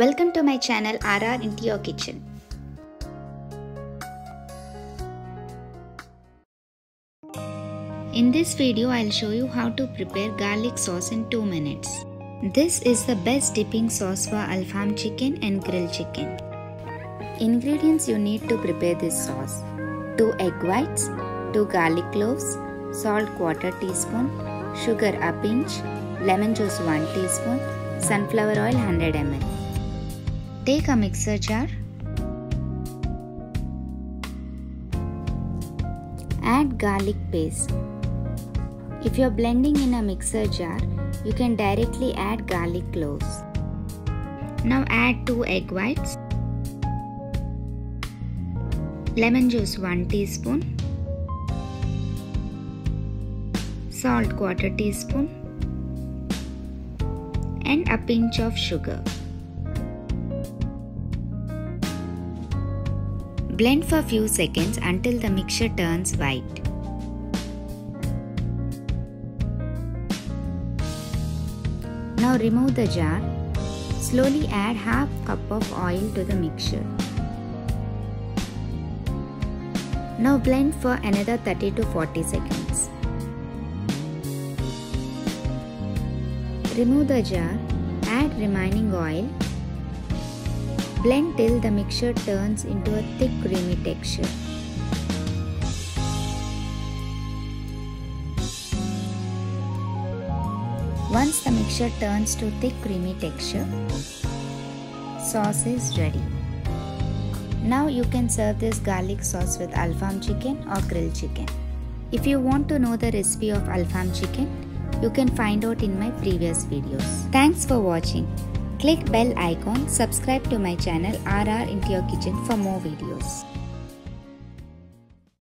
Welcome to my channel RR Into your kitchen. In this video I'll show you how to prepare garlic sauce in 2 minutes. This is the best dipping sauce for alfaham chicken and grilled chicken. Ingredients you need to prepare this sauce: 2 egg whites, 2 garlic cloves, salt ¼ teaspoon, sugar a pinch, lemon juice 1 teaspoon, sunflower oil 100 ml. Take a mixer jar. Add garlic paste. If you are blending in a mixer jar, you can directly add garlic cloves. Now add 2 egg whites, lemon juice 1 teaspoon, salt ¼ teaspoon, and a pinch of sugar. Blend for a few seconds until the mixture turns white. Now remove the jar. Slowly add half cup of oil to the mixture. Now blend for another 30 to 40 seconds. Remove the jar. Add remaining oil. Blend till the mixture turns into a thick creamy texture. Once the mixture turns to thick creamy texture, sauce is ready. Now you can serve this garlic sauce with alfaham chicken or grilled chicken. If you want to know the recipe of alfaham chicken, you can find out in my previous videos. Thanks for watching. Click bell icon, subscribe to my channel RR Into Your Kitchen for more videos.